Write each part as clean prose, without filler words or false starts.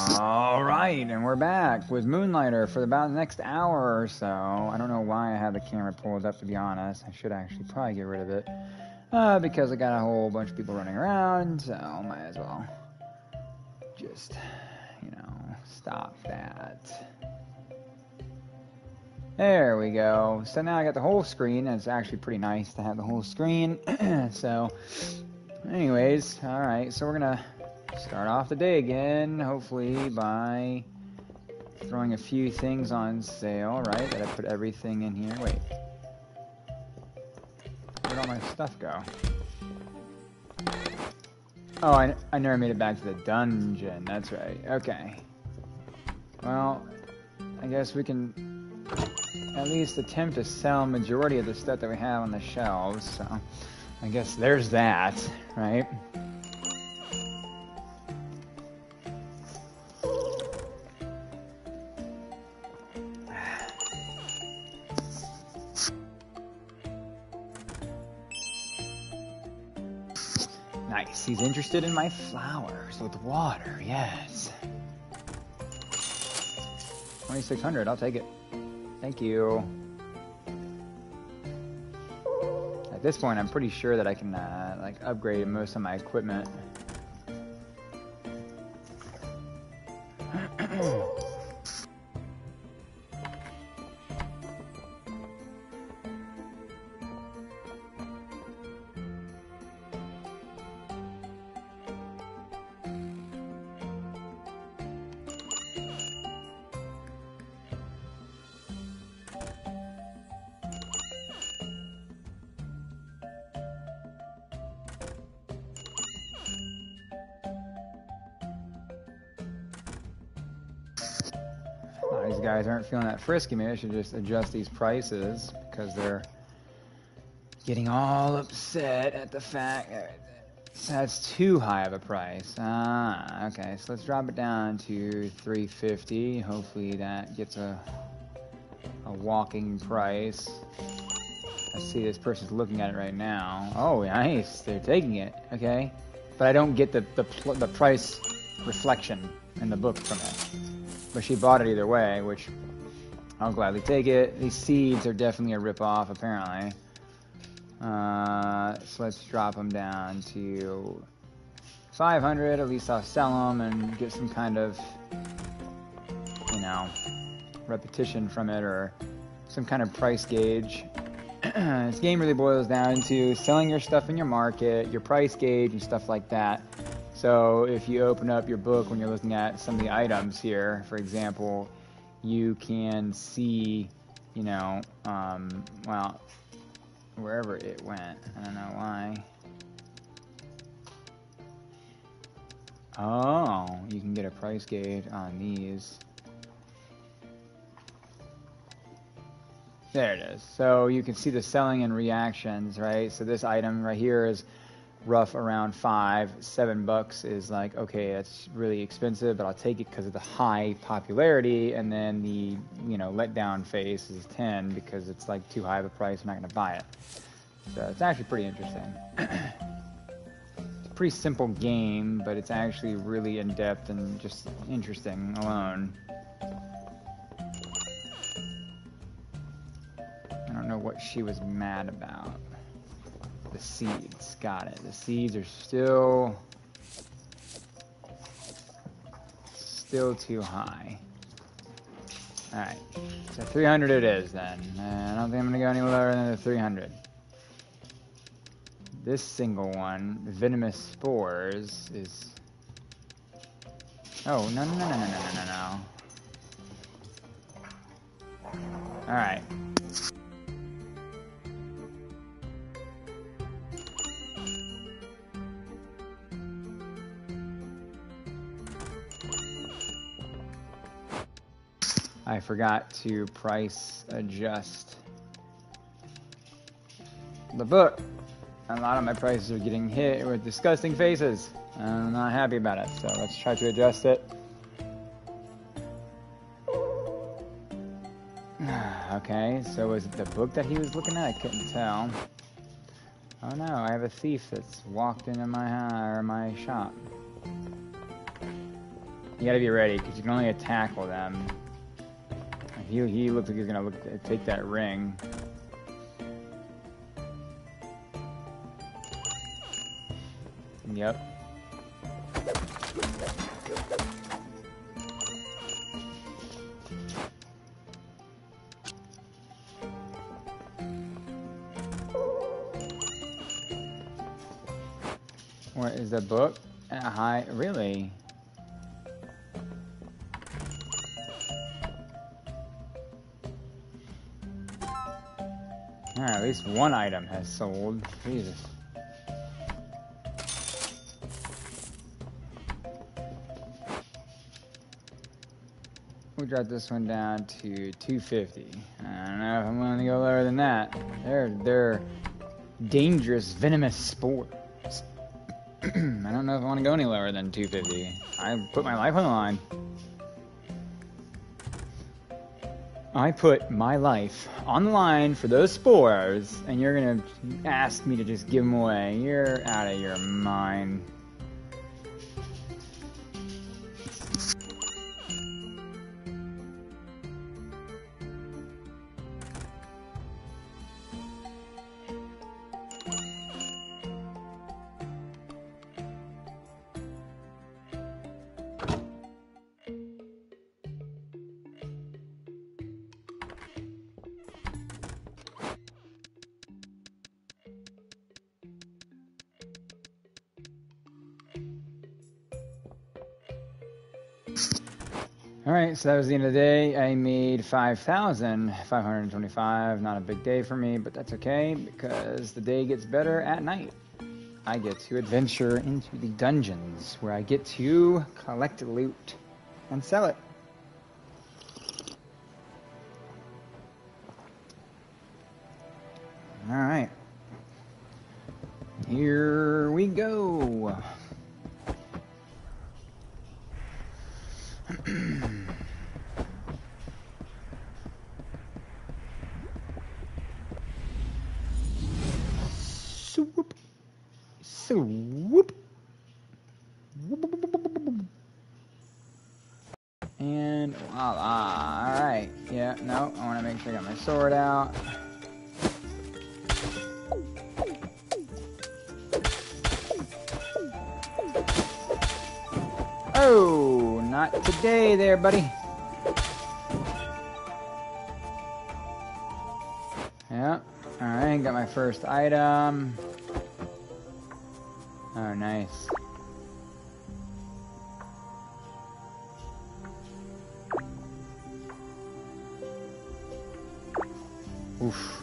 Alright, and we're back with Moonlighter for about the next hour or so. I don't know why I have the camera pulled up, to be honest. I should actually probably get rid of it. Because I got a whole bunch of people running around, so might as well just, you know, stop that. There we go. So now I got the whole screen, and it's actually pretty nice to have the whole screen. So, anyways, alright, so we're gonna start off the day again, hopefully by throwing a few things on sale, right? That I put everything in here. Wait. Where'd all my stuff go? Oh, I never made it back to the dungeon. That's right. Okay. Well, I guess we can at least attempt to sell a majority of the stuff that we have on the shelves. So, I guess there's that, right? Nice, he's interested in my flowers with water, yes. 2600, I'll take it. Thank you. At this point, I'm pretty sure that I can like upgrade most of my equipment. These guys aren't feeling that frisky. Maybe I should just adjust these prices because they're getting all upset at the fact that that's too high of a price. Ah, okay, so let's drop it down to $350. Hopefully that gets a walking price. I see this person's looking at it right now. Oh, nice, they're taking it. Okay, but I don't get the price reflection in the book from it. But she bought it either way, which I'll gladly take it. These seeds are definitely a ripoff, apparently. So let's drop them down to 500. At least I'll sell them and get some kind of, you know, repetition from it or some kind of price gauge. This game really boils down to selling your stuff in your market, your price gauge, and stuff like that. So if you open up your book when you're looking at some of the items here, for example, you can see, you know, well, wherever it went, I don't know why. Oh, you can get a price gauge on these. There it is. So you can see the selling and reactions, right? So this item right here is rough around $7 is like, okay, that's really expensive, but I'll take it because of the high popularity. And then the, you know, letdown face is 10 because it's like too high of a price. I'm not going to buy it. So it's actually pretty interesting. It's a pretty simple game, but it's actually really in depth and just interesting alone. I don't know what she was mad about. The seeds, got it. The seeds are still too high. All right, so 300 it is then. I don't think I'm gonna go any lower than the 300. This single one, venomous spores, is. Oh no. All right. I forgot to price adjust the book. A lot of my prices are getting hit with disgusting faces. I'm not happy about it, so let's try to adjust it. Okay, so was it the book that he was looking at? I couldn't tell. Oh no, I have a thief that's walked into my shop. You gotta be ready, because you can only attack with them. He looks like he's gonna take that ring. Yep. Where is the book? Hi, really? All right, at least one item has sold. Jesus. We'll drop this one down to 250. I don't know if I'm willing to go lower than that. They're dangerous, venomous spores. I don't know if I want to go any lower than 250. I put my life on the line. I put my life on the line for those spores, and you're gonna ask me to just give them away. You're out of your mind. Alright, so that was the end of the day. I made 5,525. Not a big day for me, but that's okay, because the day gets better at night. I get to adventure into the dungeons, where I get to collect loot and sell it. Alright. Here we go. And voila. Alright. Yeah, no, I want to make sure I got my sword out. Oh, not today there, buddy. Yeah, alright, got my first item. Oh, nice. Oof.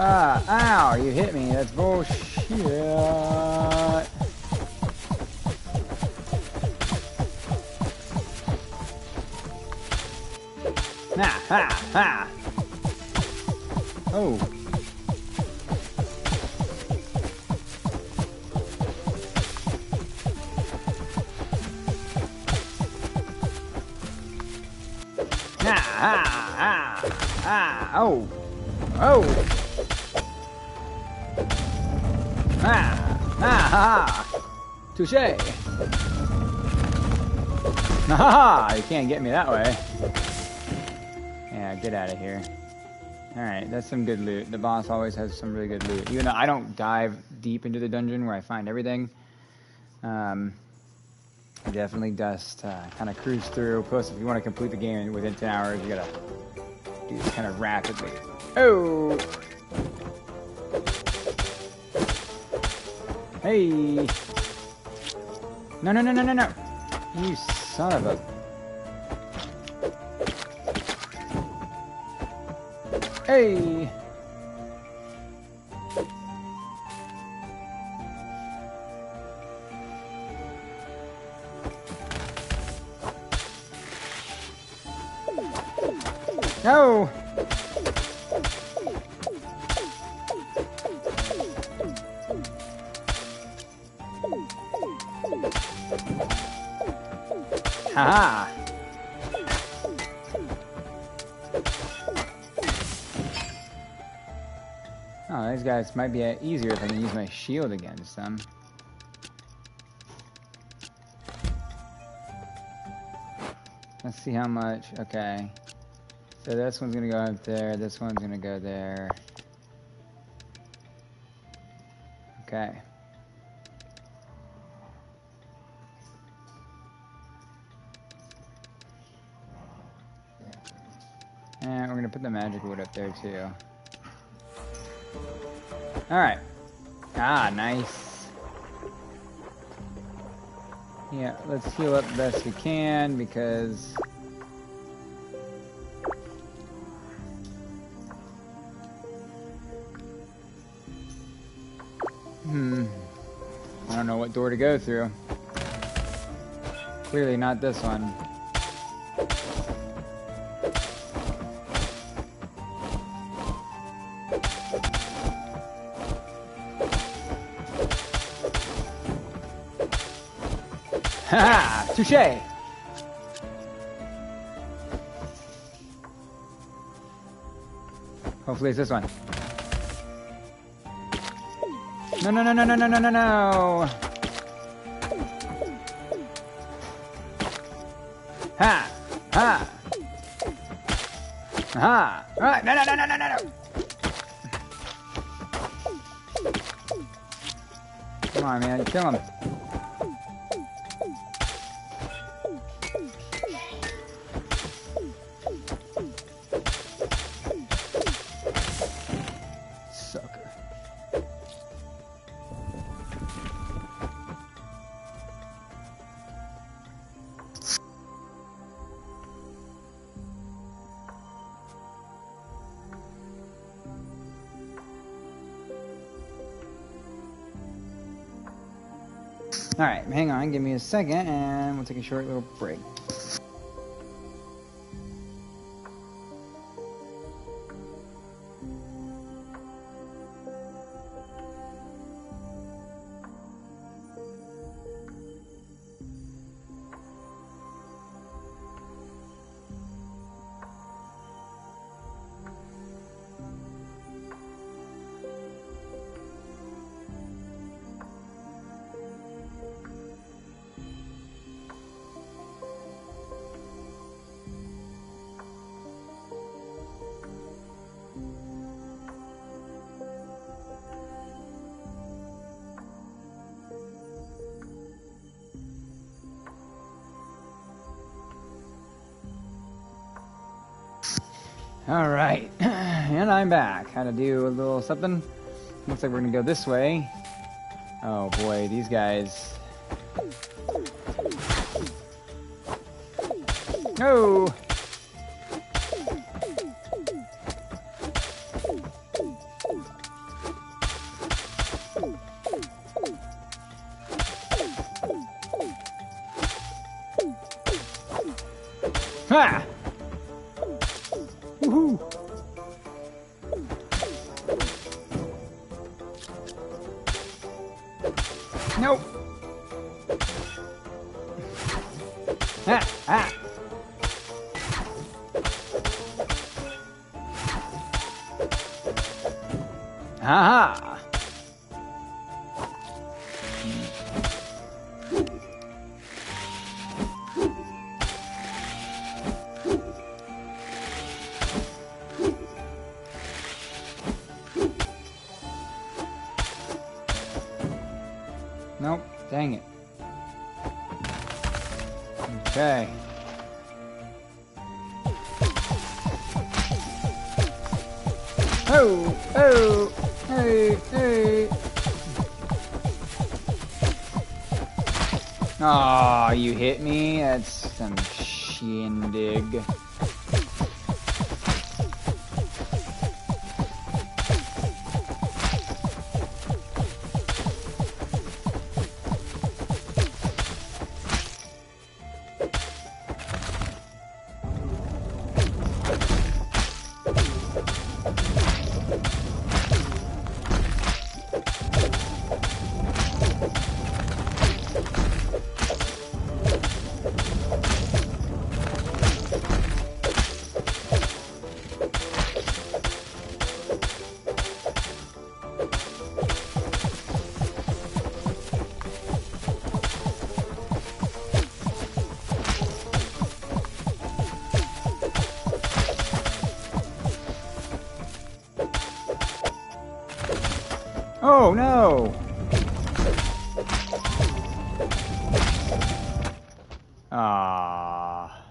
Ah, ow, you hit me. That's bullshit. Ha, ha, ha! Oh. Ha, ha, ha, ha! Oh! Oh! Ha, ha, ha! Touché! Ha, ha! You can't get me that way. Yeah, get out of here. Alright, that's some good loot. The boss always has some really good loot. Even though I don't dive deep into the dungeon where I find everything. I definitely just kind of cruise through. Plus, if you want to complete the game within 10 hours, you gotta do this kind of rapidly. Oh! Hey! No, no, no, no, no, no! You son of a... Hey! No! Haha! Oh, these guys might be easier if I can use my shield against them. Let's see how much. Okay. So this one's gonna go up there. This one's gonna go there. Okay. And we're gonna put the magic wood up there too. Alright. Ah, nice. Yeah, let's heal up the best we can because... I don't know what door to go through. Clearly not this one. Haha! Touché! Hopefully it's this one. No, no, no, no, no, no, no, no, no! Ha! Ha! Aha! Alright, no, no, no, no, no, no, no! Come on, man, kill him. Alright, hang on, give me a second, and we'll take a short little break. Alright, and I'm back. Had to do a little something. Looks like we're gonna go this way. Oh boy, these guys. No! Ha! Woohoo! Nope! Ah! Ah! Aha! Nope, dang it. Okay. Oh, oh, hey, hey. Aw, you hit me? That's some shindig. Oh no! Ah.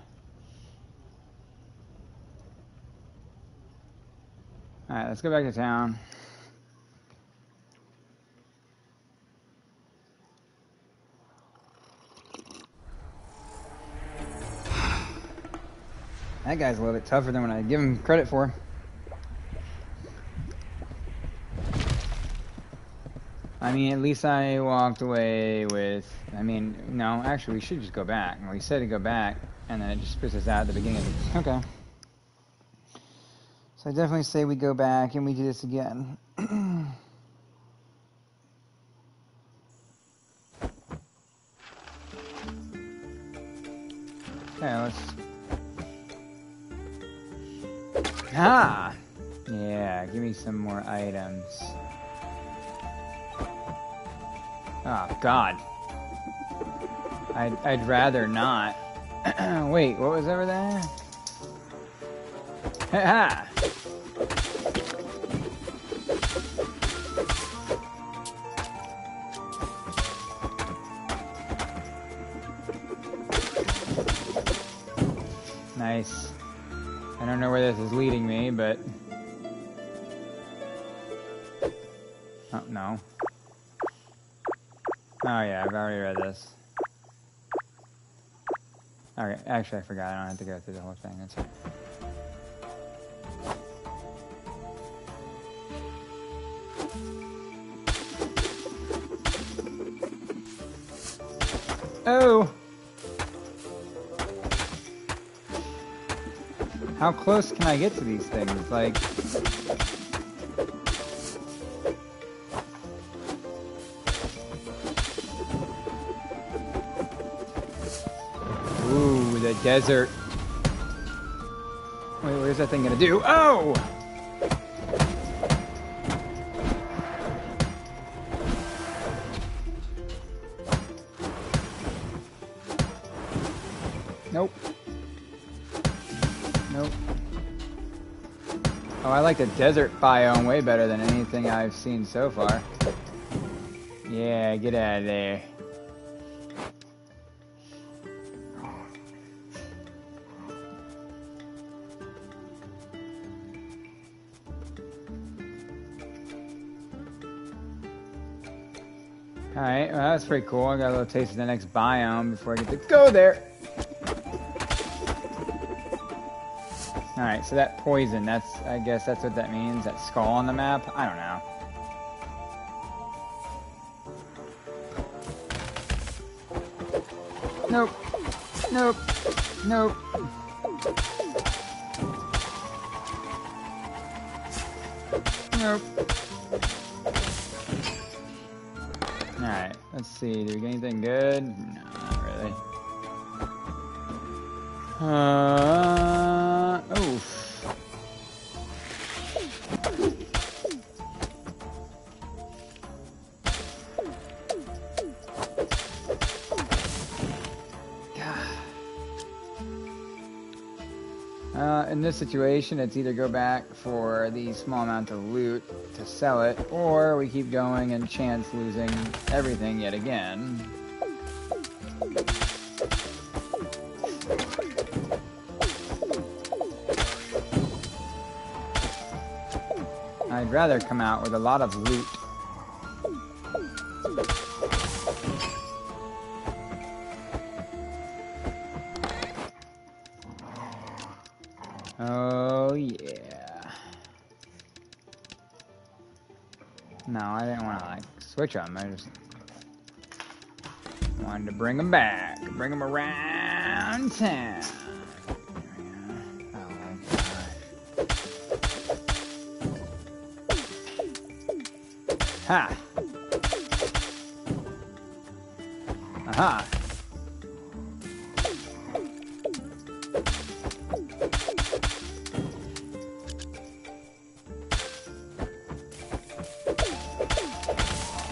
Alright, let's go back to town. That guy's a little bit tougher than when I give him credit for. I mean, at least I walked away with... I mean, no, actually, we should just go back. We said to go back, and then it just puts us out at the beginning of the... Okay. So I definitely say we go back and we do this again. Okay, let's... Ah! Yeah, give me some more items. Oh, God. I'd rather not. Wait, what was over there? Ha-ha! Nice. I don't know where this is leading me, but... Oh, no. Oh, yeah, I've already read this. Alright, actually, I forgot. I don't have to go through the whole thing. That's right. Oh! How close can I get to these things? Like... Ooh, the desert. Wait, what is that thing gonna do? Oh! Nope. Nope. Oh, I like the desert biome way better than anything I've seen so far. Yeah, get out of there. Alright, well that's pretty cool. I got a little taste of the next biome before I get to go there. Alright, so that poison, that's, I guess that's what that means, that skull on the map? I don't know. Nope. Nope. Nope. Nope. Alright, let's see, do we get anything good? No, not really. Oof. In this situation, it's either go back for the small amount of loot to sell it, or we keep going and chance losing everything yet again. I'd rather come out with a lot of loot. Oh, yeah. No, I didn't want to, like, switch them. I just wanted to bring them back. Bring them around town. Ha! Aha!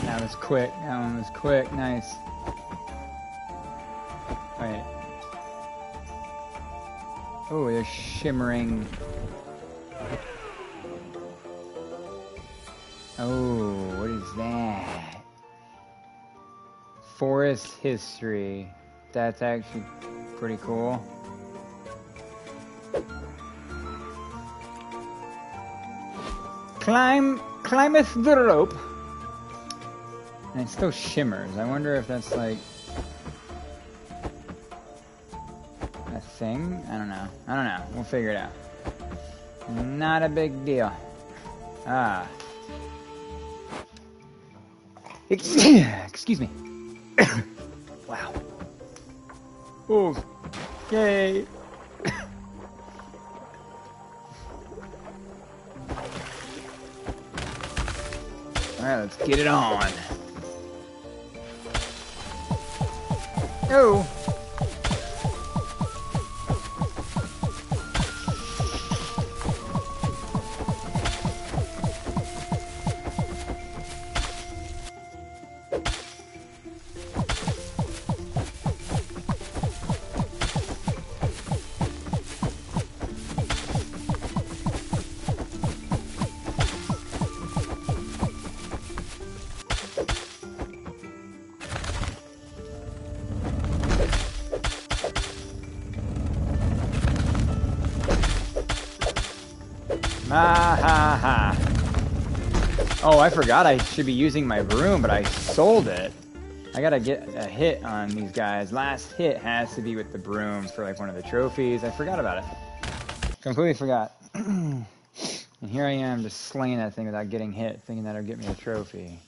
That was quick. That one was quick. Nice. Wait. Oh, they're shimmering. Oh, what is that? Forest history. That's actually pretty cool. Climbeth the rope. And it still shimmers. I wonder if that's like a thing? I don't know. I don't know. We'll figure it out. Not a big deal. Ah. Excuse me. Wow. Oh. Yay. Alright, let's get it on. Oh. Oh, I forgot I should be using my broom, but I sold it. I gotta get a hit on these guys. Last hit has to be with the broom for like one of the trophies. I forgot about it. Completely forgot. And here I am just slinging that thing without getting hit, thinking that'll get me a trophy.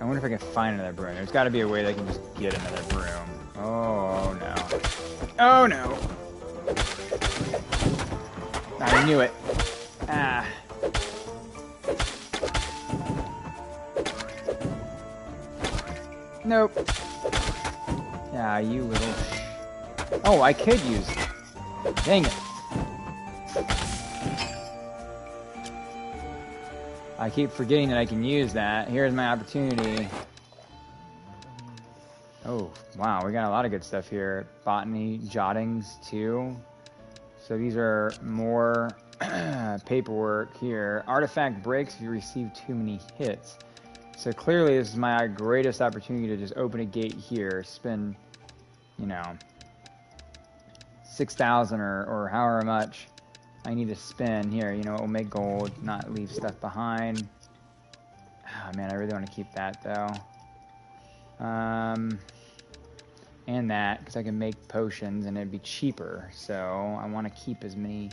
I wonder if I can find another broom. There's gotta be a way that I can just get another broom. Oh, no. Oh, no. I knew it. Ah. Nope. Yeah, you little... Oh, I could use it. Dang it. I keep forgetting that I can use that. Here's my opportunity. Oh, wow. We got a lot of good stuff here. Botany jottings, too. So these are more paperwork here. Artifact breaks if you receive too many hits. So clearly this is my greatest opportunity to just open a gate here, spend, you know, 6,000 or however much I need to spend here. You know, it'll make gold, not leave stuff behind. Oh man, I really want to keep that though. And that, because I can make potions and it'd be cheaper. So I want to keep as many,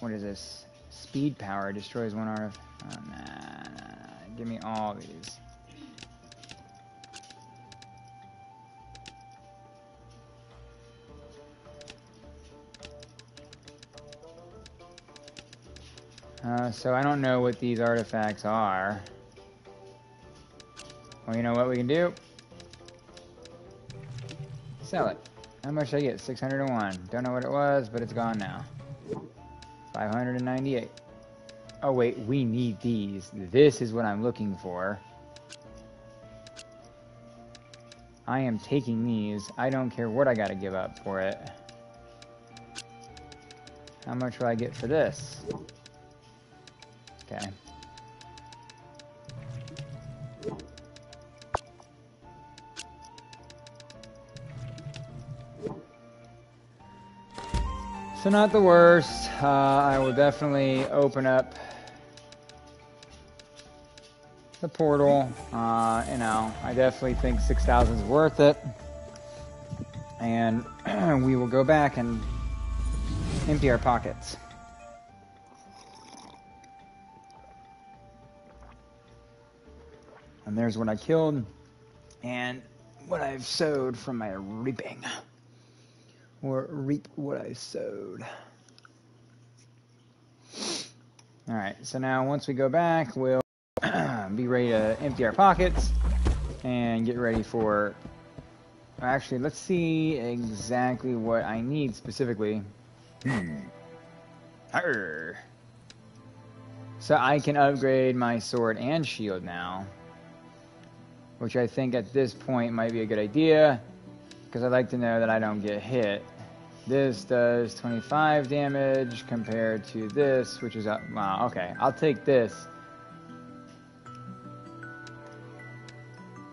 what is this? Speed power destroys one artifact. Oh, nah. Give me all these. So I don't know what these artifacts are. Well, you know what we can do? Sell it. How much did I get? 601. Don't know what it was, but it's gone now. 598. Oh wait, we need these. This is what I'm looking for. I am taking these. I don't care what I gotta give up for it. How much will I get for this? Okay. So not the worst. I will definitely open up the portal. You know, I definitely think 6,000 is worth it, and we will go back and empty our pockets. And there's what I killed and what I've sowed from my reaping, or reap what I sowed. All right, so now once we go back, we'll be ready to empty our pockets and get ready for... Actually, let's see exactly what I need specifically. So I can upgrade my sword and shield now, which I think at this point might be a good idea, because I'd like to know that I don't get hit. This does 25 damage compared to this, which is... wow, okay. I'll take this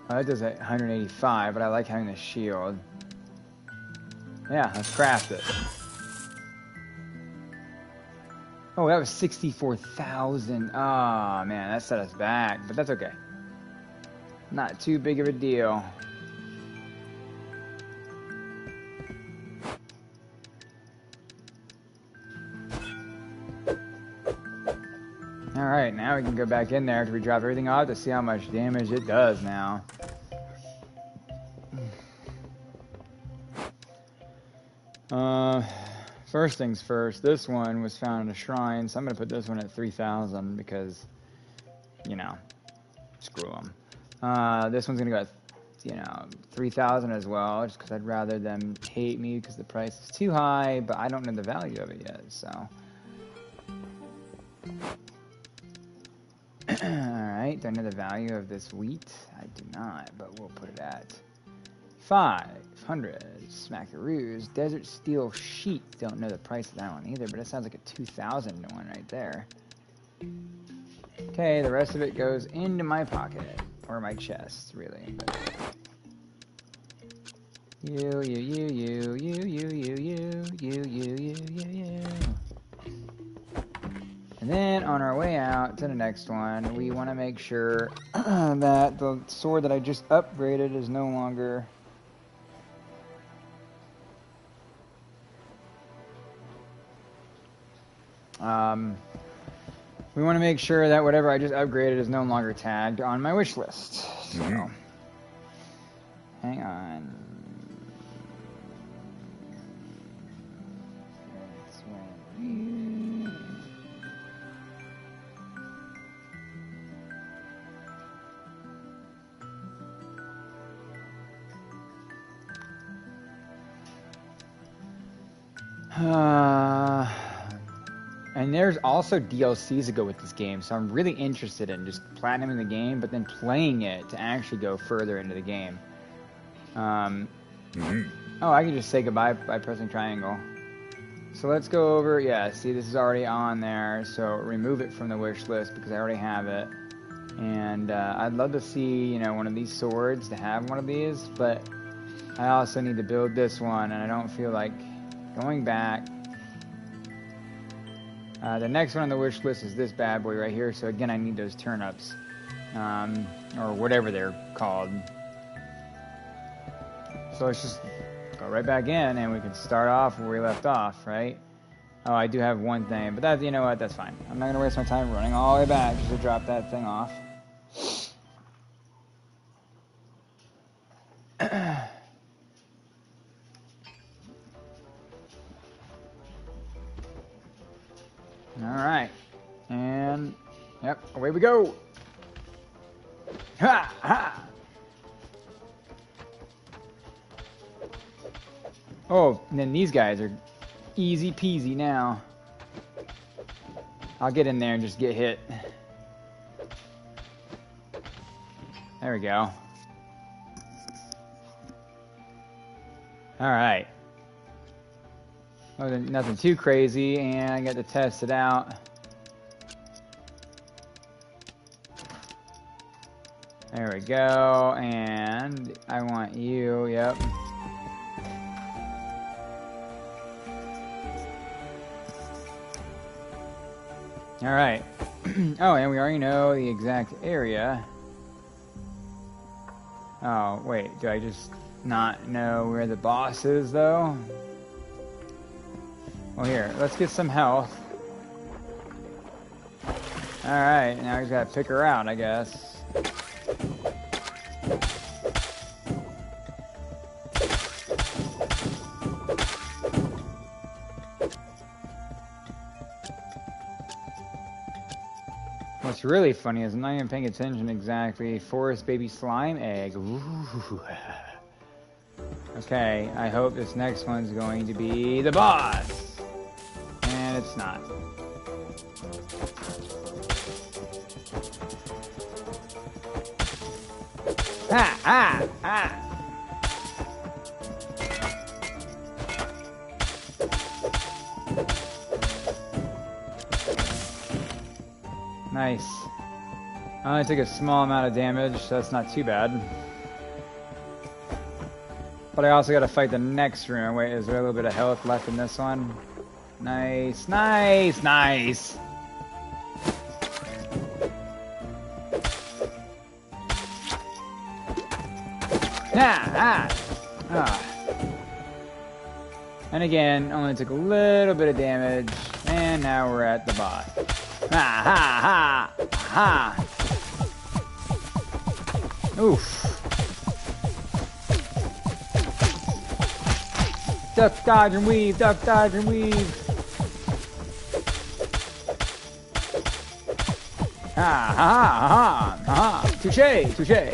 Oh, that does 185, but I like having the shield. Yeah, let's craft it. Oh, that was 64,000. Ah, oh, man, that set us back, but that's okay. Not too big of a deal. Alright, now we can go back in there after we drop everything off to see how much damage it does now. First things first, this one was found in a shrine, so I'm going to put this one at 3,000 because, you know, screw them. This one's going to go at, you know, 3,000 as well, just because I'd rather them hate me because the price is too high, but I don't know the value of it yet, so... Alright, do I know the value of this wheat? I do not, but we'll put it at 500. Smackaroos. Desert Steel Sheet. Don't know the price of that one either, but it sounds like a 2,000 one right there. Okay, the rest of it goes into my pocket. Or my chest, really. But... you. And then, on our way out to the next one, we want to make sure that the sword that I just upgraded is no longer... we want to make sure that whatever I just upgraded is no longer tagged on my wish list. So, hang on. And there's also DLCs that go with this game, so I'm really interested in just platinuming the game, but then playing it to actually go further into the game. Oh, I can just say goodbye by pressing triangle. So let's go over, yeah, see this is already on there, so remove it from the wish list because I already have it. And I'd love to see, you know, one of these swords, to have one of these, but I also need to build this one, and I don't feel like going back. The next one on the wish list is this bad boy right here. So again, I need those turnips, or whatever they're called. So let's just go right back in, and we can start off where we left off, right? Oh, I do have one thing, but that, you know what? That's fine. I'm not gonna waste my time running all the way back just to drop that thing off. Alright, and, yep, away we go! Ha! Ha! Oh, and then these guys are easy peasy now. I'll get in there and just get hit. There we go. Alright. Wasn't nothing too crazy, and I got to test it out. There we go, and I want you, yep. Alright. Oh, and we already know the exact area. Oh, wait, do I just not know where the boss is, though? Well, here, let's get some health. Alright, now he's gotta pick her out, I guess. What's really funny is I'm not even paying attention exactly. Forest baby slime egg. Ooh. Okay, I hope this next one's going to be the boss. It's not. Ah, ah, ah. Nice. I only took a small amount of damage, so that's not too bad. But I also gotta fight the next room. Wait, is there a little bit of health left in this one? Nice, nice, nice! Ah, ah, ah. And again, only took a little bit of damage, and now we're at the boss. Ah, ha, ha, ha. Oof. Duck, dodge, and weave, duck, dodge, and weave. Ah, ha, ha, ha. Touché, touché.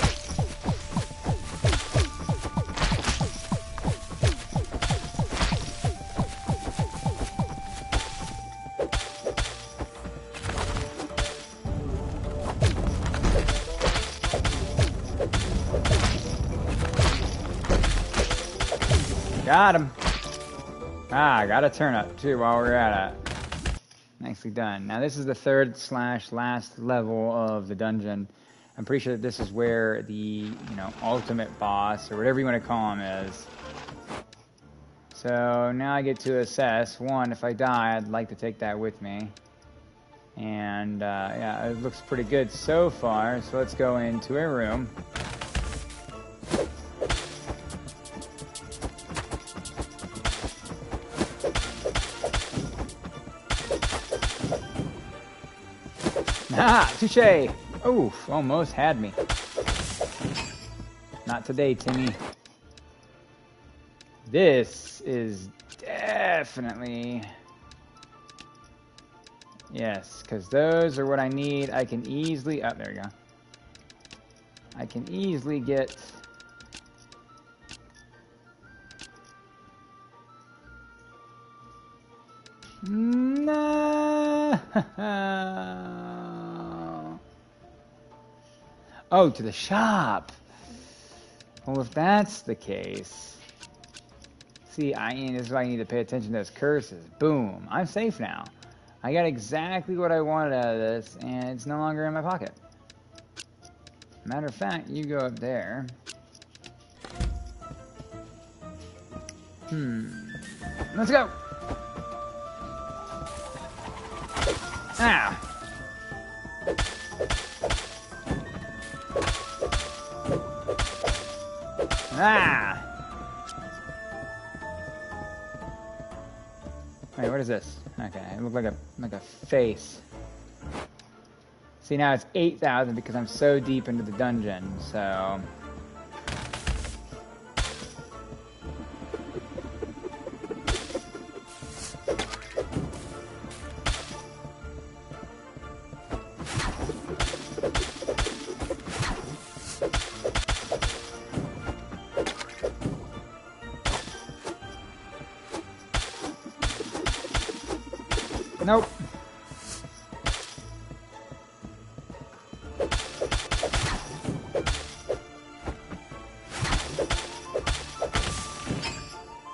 Got him. Ah, I got a turn up too while we're at it. Nicely done. Now this is the third slash last level of the dungeon. I'm pretty sure that this is where the, you know, ultimate boss or whatever you want to call him is. So now I get to assess. One, if I die, I'd like to take that with me. And yeah, it looks pretty good so far. So let's go into a room. Ah, touche! Oof, almost had me. Not today, Timmy. This is definitely... Yes, because those are what I need. I can easily... Oh, there we go. I can easily get... No! Oh, to the shop. Well, if that's the case, see, this is why I need to pay attention to those curses. Boom, I'm safe now. I got exactly what I wanted out of this, and it's no longer in my pocket. Matter of fact, you go up there. Let's go. Ah. Ah! Wait, what is this? Okay, it looked like a face. See, now it's 8,000 because I'm so deep into the dungeon, so... Nope.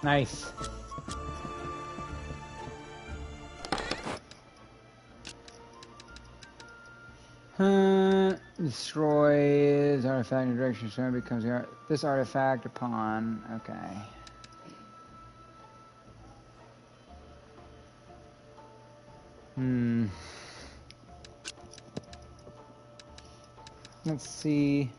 Nice. Destroys artifact in direction, so it becomes this artifact upon. Okay. Let's see.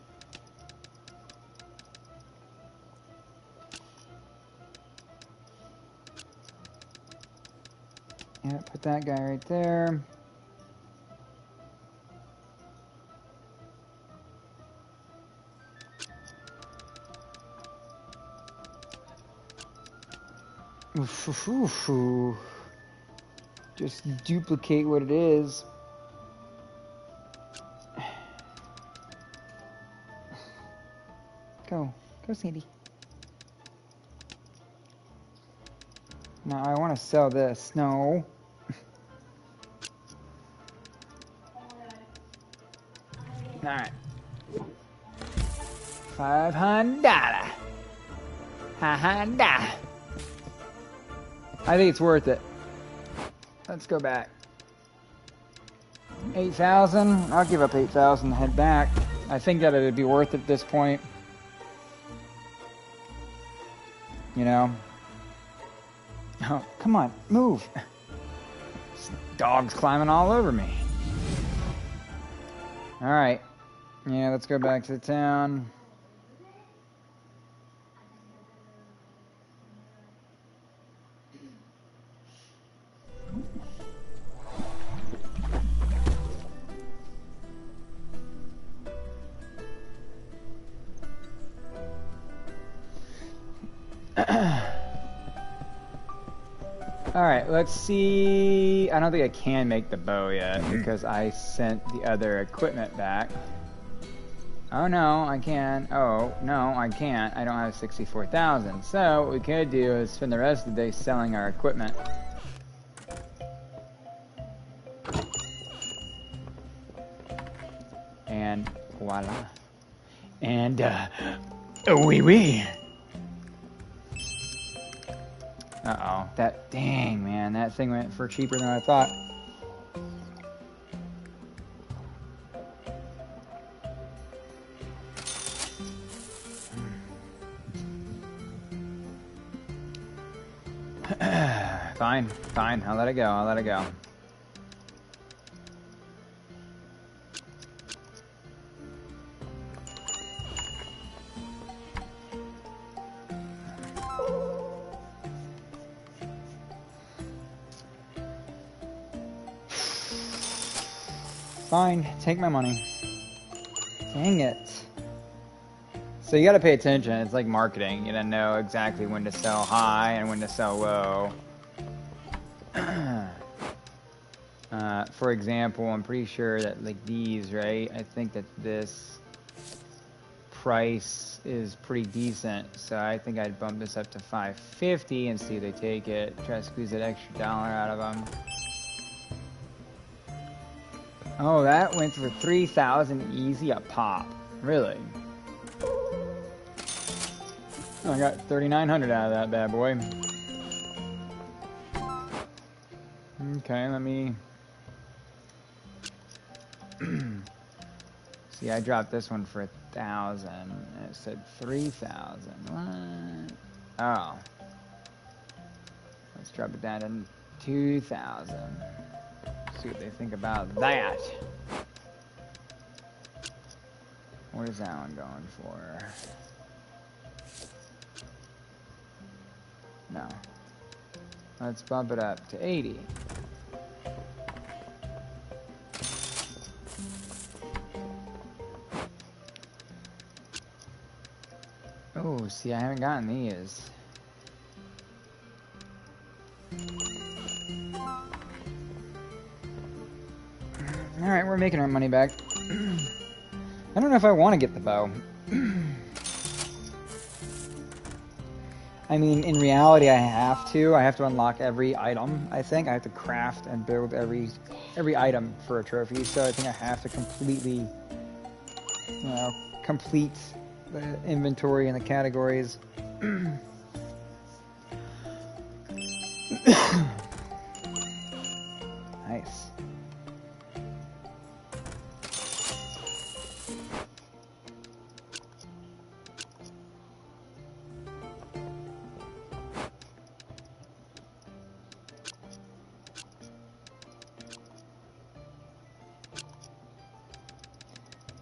Yeah, put that guy right there. Oof, oof, oof. Just duplicate what it is. Go. Go, Sandy. No, I want to sell this. No. Alright. $500. I think it's worth it. Let's go back. 8,000? I'll give up 8,000 and head back. I think that it would be worth it at this point. you know? Oh, come on, move. This dog's climbing all over me. Alright. Yeah, let's go back to the town. Alright, let's see. I don't think I can make the bow yet because I sent the other equipment back. Oh no, I can. Oh no, I can't. I don't have 64,000. So what we could do is spend the rest of the day selling our equipment. And voila. And oui. Uh-oh. That, dang, man. That thing went for cheaper than I thought. Fine. Fine. I'll let it go. I'll let it go. Fine, take my money. Dang it. So you gotta pay attention, it's like marketing. You gotta know exactly when to sell high and when to sell low. For example, I'm pretty sure that like these, right? I think that this price is pretty decent. So I think I'd bump this up to 550 and see if they take it. Try to squeeze that extra dollar out of them. Oh, that went for 3,000 easy a pop. Really? I got 3,900 out of that bad boy. Okay, let me... See, I dropped this one for 1,000. It said 3,000. What? Oh. Let's drop it down to 2,000. See what they think about that. What is that one going for? No. Let's bump it up to 80. Oh, see, I haven't gotten these. Alright, we're making our money back. I don't know if I want to get the bow. I mean, in reality, I have to. I have to unlock every item, I think. I have to craft and build every item for a trophy. So I think I have to completely, you know, complete the inventory and the categories. Nice.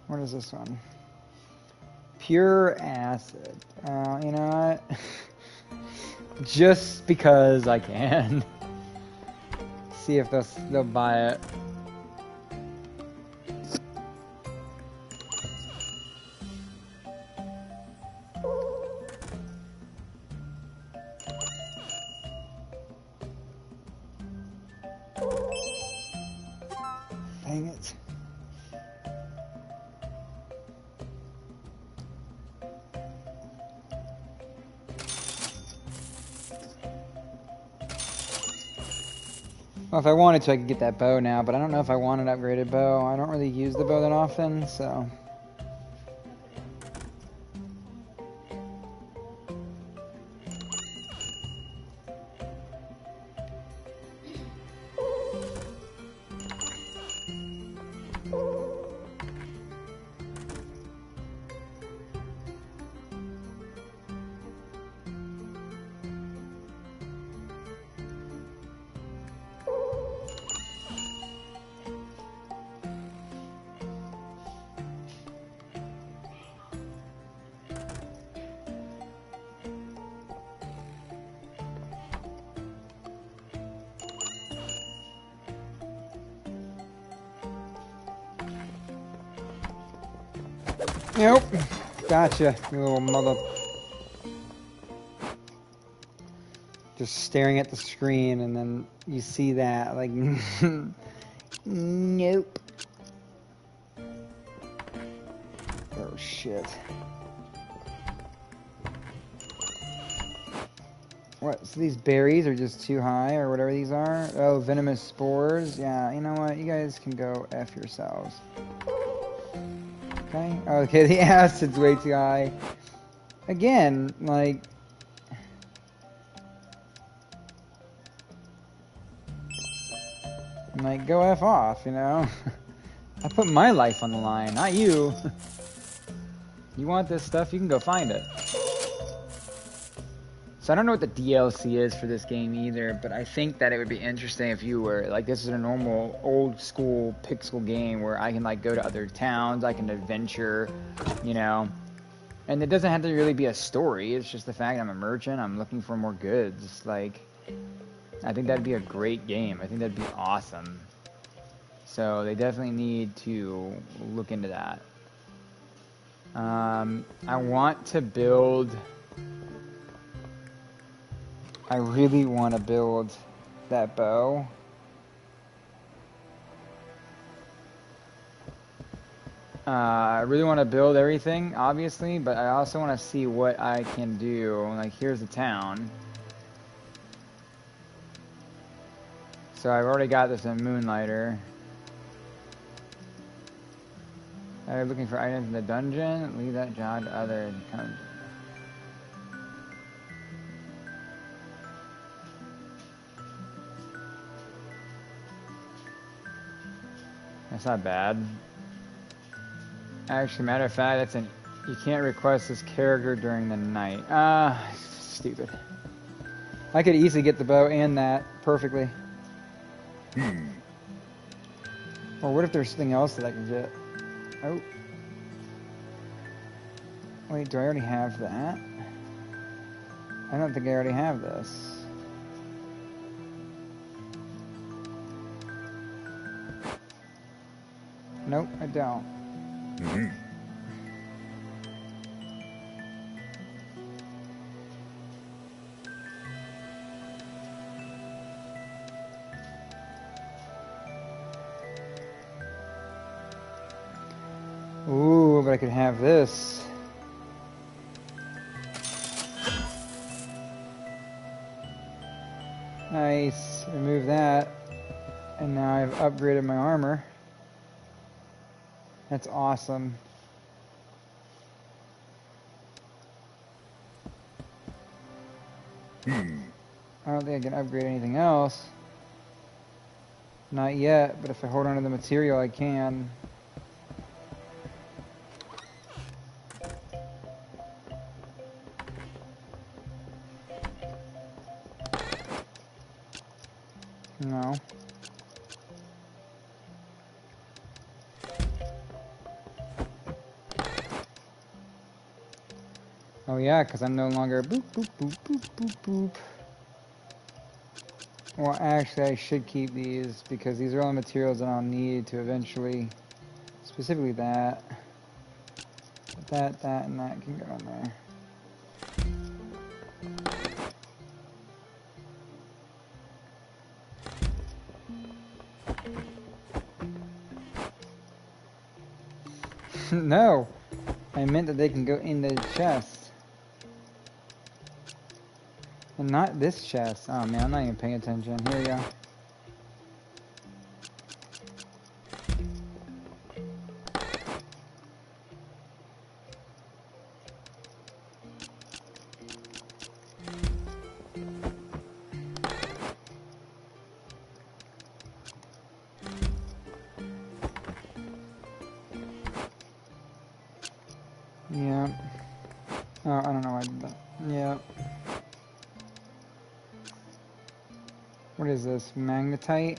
What is this one? Pure acid. You know what? Just because I can. See if they'll buy it. Dang it. Well, if I wanted to, I could get that bow now, but I don't know if I want an upgraded bow. I don't really use the bow that often, so... Nope. Gotcha, you little mother. Just staring at the screen and then you see that, like, nope. Oh, shit. What, so these berries are just too high or whatever these are? Oh, venomous spores. Yeah, you know what? You guys can go F yourselves. Okay. Okay, the acid's way too high. Again, like... go F off, you know? I put my life on the line, not you. You want this stuff, you can go find it. So I don't know what the DLC is for this game either, but I think that it would be interesting if you were, like, this is a normal old school pixel game where I can, like, go to other towns, I can adventure, you know, and it doesn't have to really be a story, it's just the fact that I'm a merchant, I'm looking for more goods, like, I think that'd be a great game, I think that'd be awesome. So they definitely need to look into that. I want to build... I really want to build that bow. I really want to build everything, obviously, but I also want to see what I can do. Like, here's the town. So I've already got this in Moonlighter. I'm looking for items in the dungeon. Leave that job to others. That's not bad. Actually, matter of fact, that's an... You can't request this character during the night. Ah, stupid. I could easily get the bow and that perfectly. Or what if there's something else that I can get? Oh. Wait, do I already have that? I don't think I already have this. Nope, I don't. Mm-hmm. Ooh, but I could have this. Nice. Remove that. And now I've upgraded my armor. That's awesome. I don't think I can upgrade anything else. Not yet, but if I hold on to the material, I can. No. Oh yeah, because I'm no longer boop, boop, boop, boop, boop, boop. Well, actually, I should keep these because these are all the materials that I'll need to eventually, specifically that. That, and that can go on there. No! I meant that they can go in the chest. And not this chest. Oh man, I'm not even paying attention. Here we go. Yeah. Oh, I don't know why I did that. Yeah. What is this? Magnetite?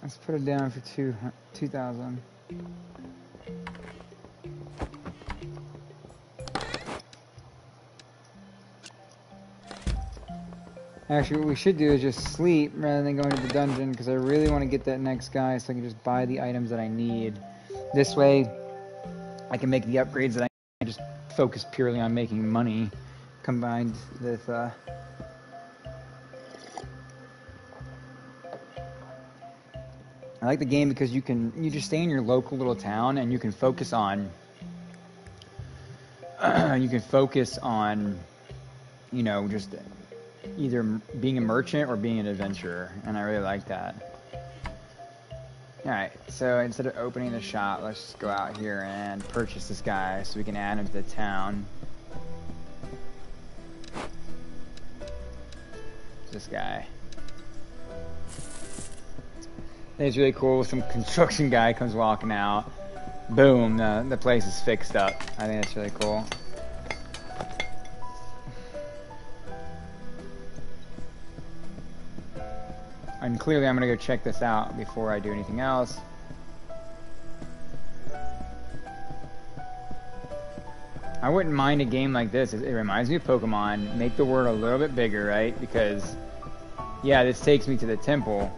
Let's put it down for 2,000. Actually, what we should do is just sleep rather than going to the dungeon because I really want to get that next guy so I can just buy the items that I need. This way, I can make the upgrades that I just focus purely on making money, combined with I like the game because you just stay in your local little town and you can focus on you know, just either being a merchant or being an adventurer, and I really like that. Alright, so instead of opening the shop, let's just go out here and purchase this guy so we can add him to the town. This guy. It's really cool. Some construction guy comes walking out. Boom, the place is fixed up. I think that's really cool. And clearly I'm going to go check this out before I do anything else. I wouldn't mind a game like this. It reminds me of Pokemon. Make the world a little bit bigger, right? Because, yeah, this takes me to the temple,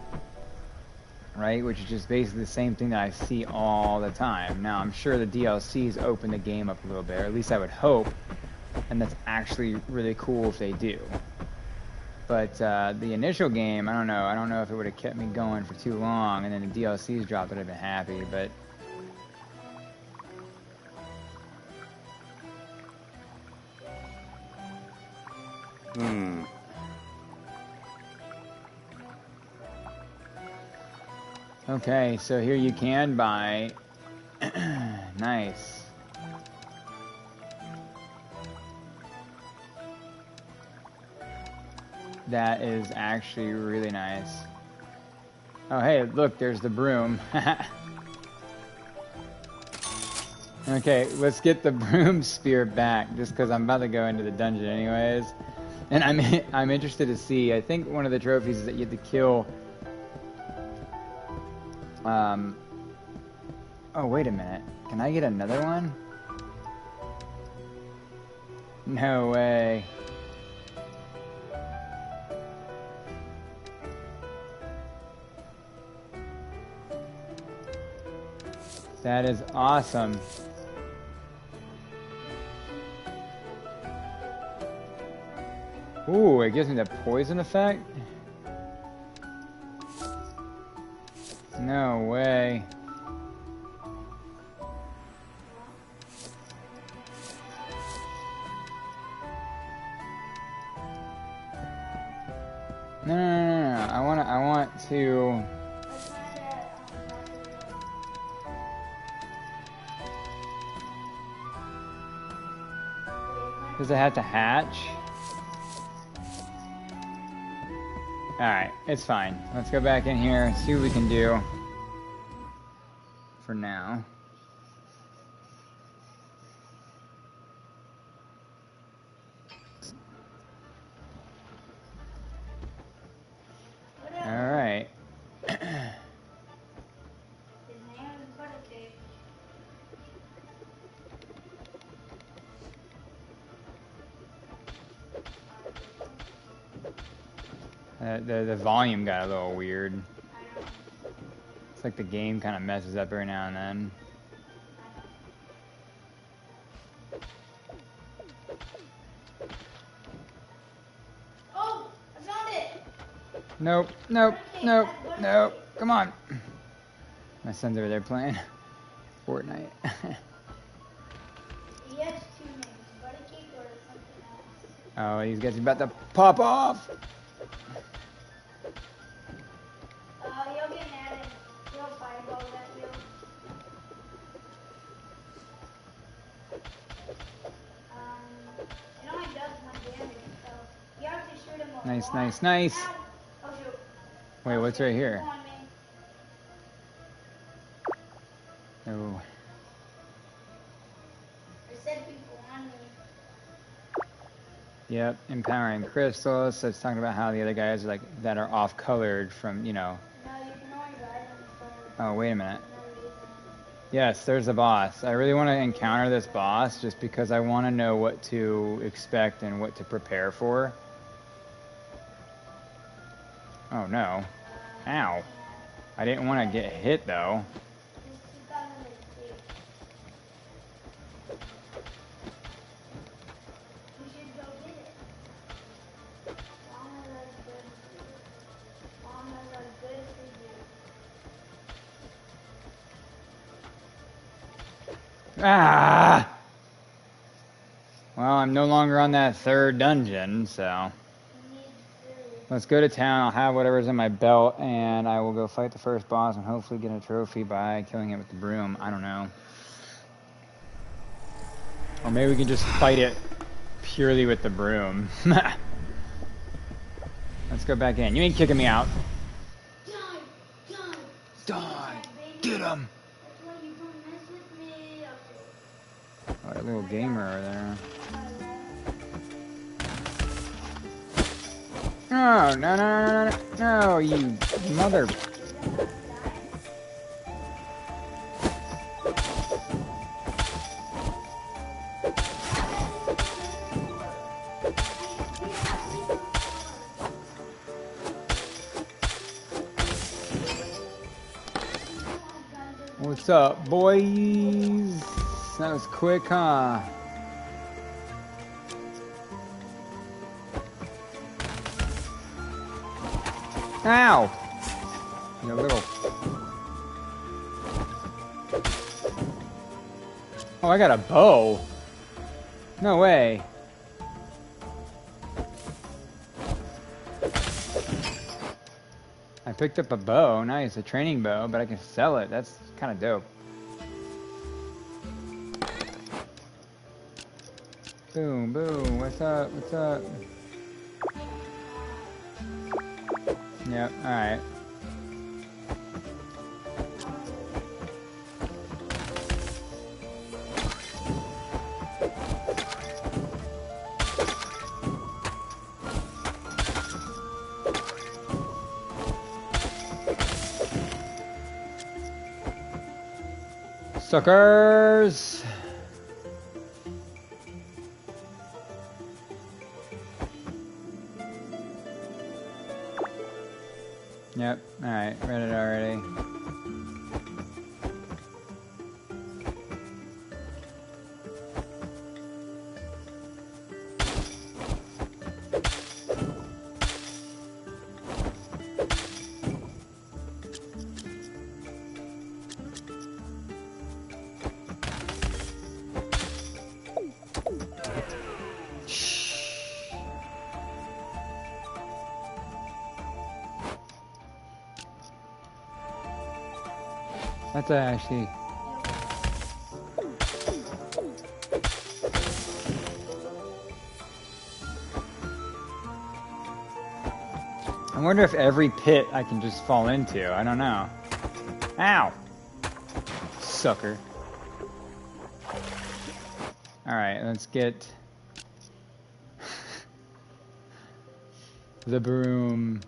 right? Which is just basically the same thing that I see all the time. Now, I'm sure the DLCs open the game up a little bit, or at least I would hope. And that's actually really cool if they do. But the initial game, I don't know. I don't know if it would have kept me going for too long, and then the DLCs dropped, I'd have been happy. But okay, so here you can buy. Nice. That is actually really nice. Oh, hey, look, there's the broom. Okay, let's get the broom spear back, just because I'm about to go into the dungeon anyways. And I'm interested to see, I think one of the trophies is that you have to kill... Oh, wait a minute. Can I get another one? No way. That is awesome. Ooh, it gives me the poison effect? No way. No, no, no, no. I want to... Does it have to hatch? Alright, it's fine. Let's go back in here and see what we can do for now. Alright. The volume got a little weird. It's like the game kind of messes up every now and then. Oh, I found it! Nope, nope, nope, nope. Come on. My son's over there playing Fortnite. He has two names, butter cake or something else. Oh, these guys are about to pop off! Nice, nice, nice. Wait, what's right here? Oh. Yep, empowering crystals. So it's talking about how the other guys are like that are off-colored from, you know. Oh, wait a minute. Yes, there's the boss. I really want to encounter this boss just because I want to know what to expect and what to prepare for. Oh no. Ow. I didn't want to get hit though. Ah! Well, I'm no longer on that third dungeon, so... Let's go to town. I'll have whatever's in my belt, and I will go fight the first boss and hopefully get a trophy by killing it with the broom. I don't know. Or maybe we can just fight it purely with the broom. Let's go back in. You ain't kicking me out. Die! Die! Die! Get him! Oh, that little gamer over there. No, no, no, no, no, no, you mother... What's up, boys? That was quick, huh? Ow! You little... Oh, I got a bow. No way. I picked up a bow. Nice, a training bow, but I can sell it. That's kind of dope. Boom, boom. What's up? What's up? Yep, alright. Suckers! Yep, alright, read it already. That's actually... I wonder if every pit I can just fall into. I don't know. Ow! Sucker. Alright, let's get... the broom...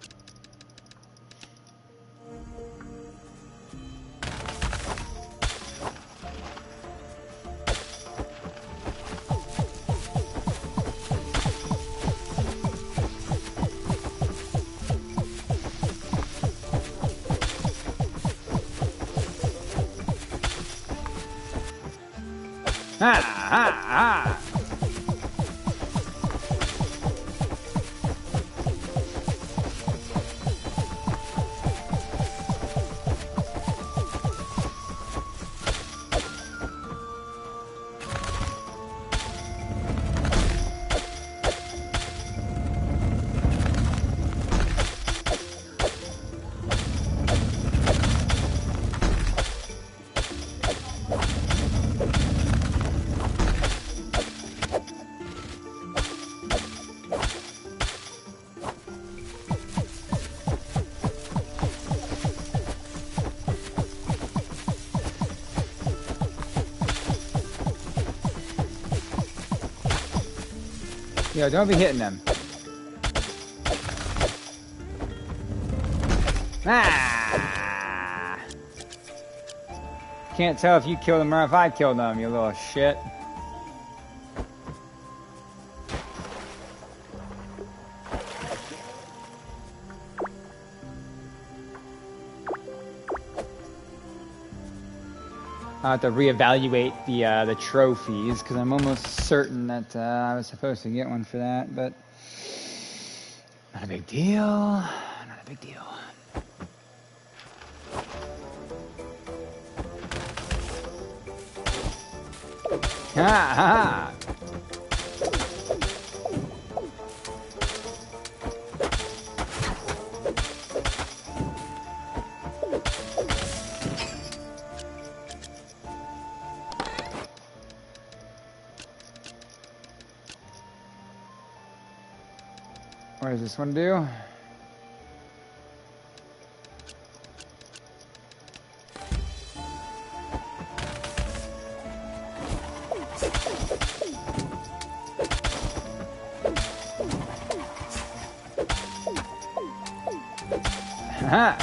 Yo, don't be hitting them. Ah! Can't tell if you killed them or if I killed them, you little shit. I'll have to reevaluate the trophies, because I'm almost certain that I was supposed to get one for that, but not a big deal, not a big deal. Ha ha! What does this one do? Ha!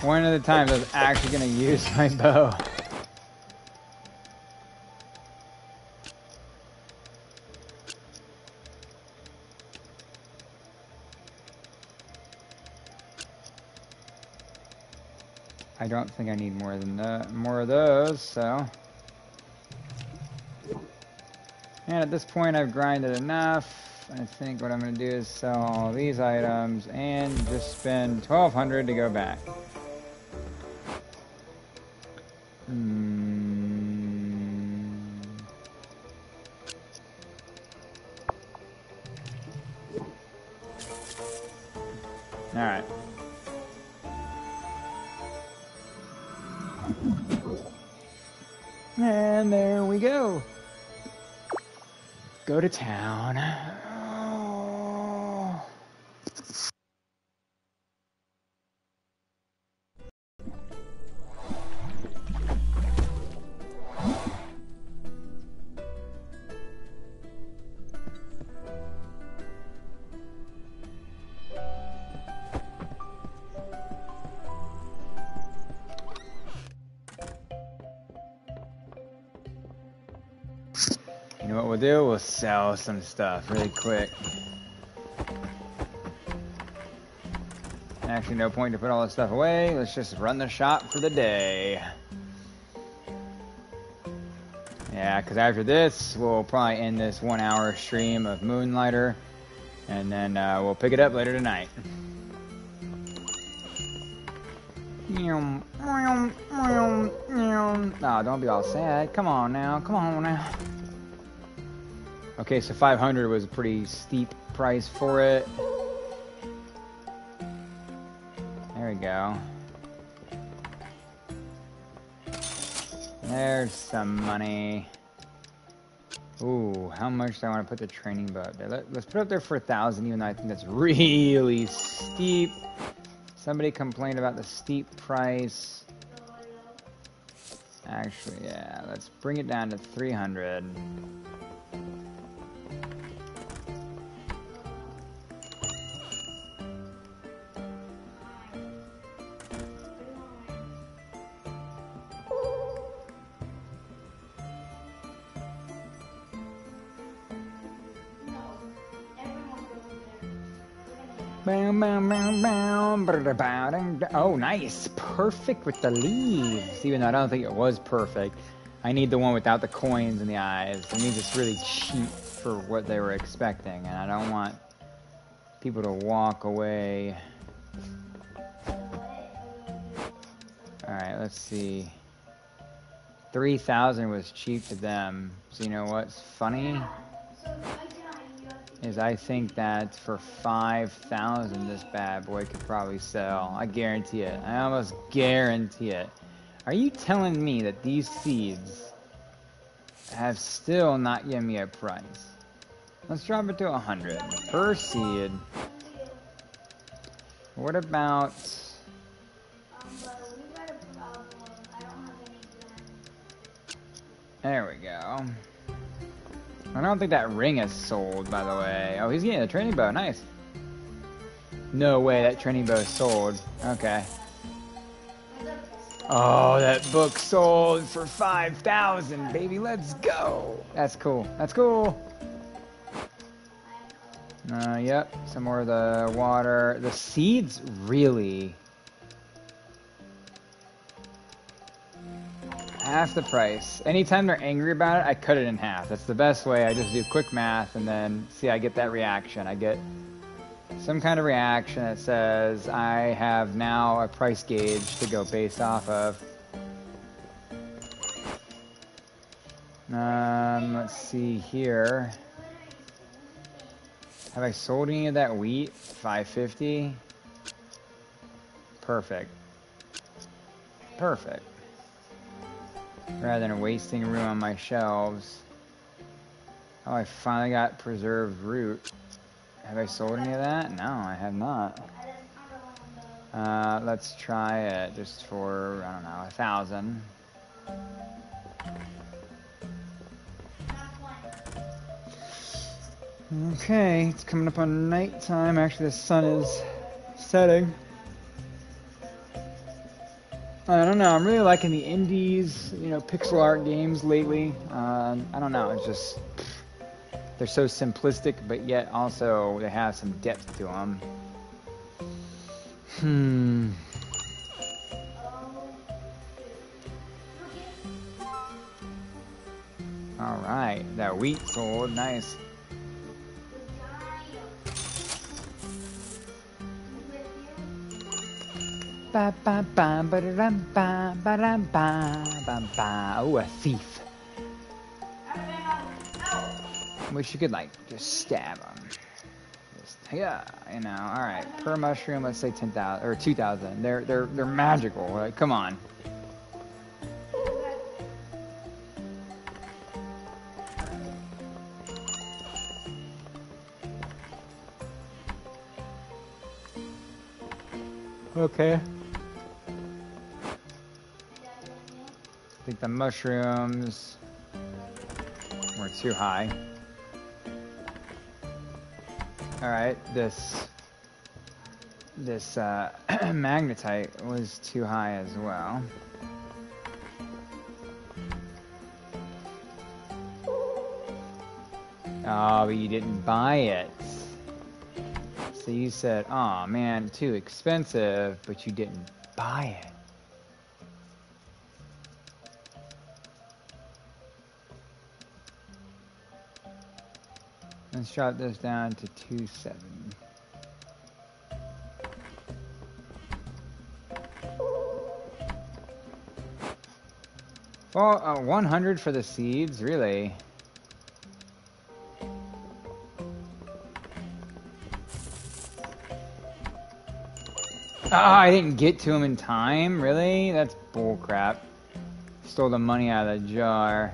One of the times I was actually going to use my bow. I don't think I need more than more of those, so. And at this point I've grinded enough. I think what I'm going to do is sell all these items and just spend 1,200 to go back. Alright. And there we go. Go to town. Oh. You know what we'll do? We'll sell some stuff really quick. Actually, no point to put all this stuff away. Let's just run the shop for the day. Yeah, because after this, we'll probably end this 1 hour stream of Moonlighter. And then we'll pick it up later tonight. Oh, don't be all sad. Come on now. Come on now. Okay, so 500 was a pretty steep price for it. There we go. There's some money. Ooh, how much do I want to put the training bow up there? Let's put it up there for 1,000, even though I think that's really steep. Somebody complained about the steep price. Actually, yeah, let's bring it down to 300. Oh, nice. Perfect with the leaves. Even though I don't think it was perfect. I need the one without the coins and the eyes. It means it's really cheap for what they were expecting. And I don't want people to walk away. Alright, let's see. 3,000 was cheap to them. So you know what's funny? Is I think that for 5,000 this bad boy could probably sell. I guarantee it. I almost guarantee it. Are you telling me that these seeds have still not given me a price? Let's drop it to 100 per seed. What about? There we go. I don't think that ring is sold, by the way. Oh, he's getting a training bow. Nice. No way that training bow sold. Okay. Oh, that book sold for 5,000, baby. Let's go. That's cool. That's cool. Yep. Some more of the water. The seeds really half the price. Anytime they're angry about it, I cut it in half. That's the best way. I just do quick math and then see, I get that reaction. I get some kind of reaction that says I have now a price gauge to go based off of. Let's see here. Have I sold any of that wheat? 550. Perfect. Perfect. Rather than wasting room on my shelves. Oh, I finally got preserved root. Have I sold any of that? No, I have not. Let's try it just for, I don't know, 1,000. Okay, it's coming up on nighttime. Actually, the sun is setting. I don't know, I'm really liking the indies, you know, pixel art games lately. I don't know, it's just, they're so simplistic, but yet also they have some depth to them. Alright, that wheat sold, nice. Ba ba ba ba dum ba ba dum ba ba ba. Oh, a thief! Wish you could like just stab him. Just, yeah, you know. All right, per mushroom, let's say 10,000 or 2,000. They're magical. Like, come on. Okay. I think the mushrooms were too high. Alright, this magnetite was too high as well. Oh, but you didn't buy it. So you said, oh man, too expensive, but you didn't buy it. Let's drop this down to 270. Well, 100 for the seeds, really. Ah, I didn't get to him in time, really? That's bullcrap. Stole the money out of the jar.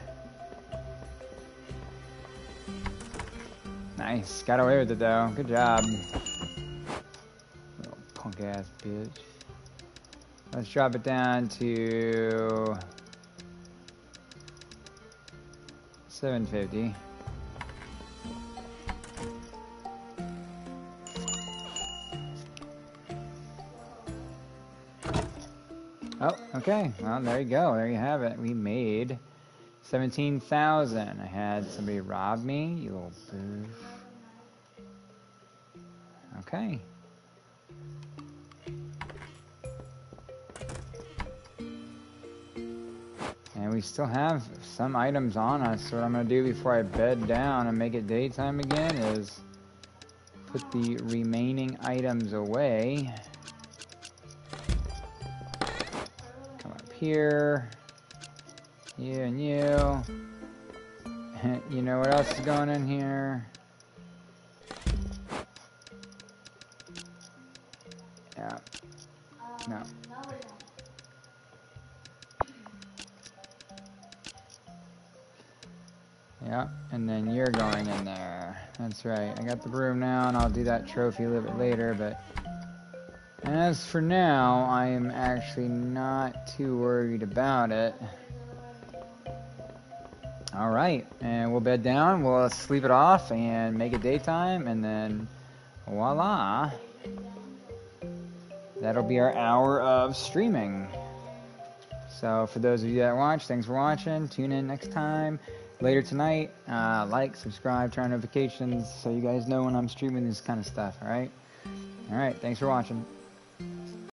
Nice, got away with it though. Good job. Little punk ass bitch. Let's drop it down to 750. Oh, okay. Well, there you go. There you have it. We made 17,000. I had somebody rob me, you little boof. Okay. And we still have some items on us, so what I'm going to do before I bed down and make it daytime again is put the remaining items away. Come up here. You and you. You know what else is going in here? Yeah. No. Yeah, and then you're going in there. That's right. I got the broom now, and I'll do that trophy a little bit later, but as for now, I am actually not too worried about it. All right, and we'll bed down, we'll sleep it off and make it daytime, and then voila. That'll be our hour of streaming. So for those of you that watch, thanks for watching. Tune in next time, later tonight. Like, subscribe, turn on notifications so you guys know when I'm streaming this kind of stuff, all right? All right, thanks for watching.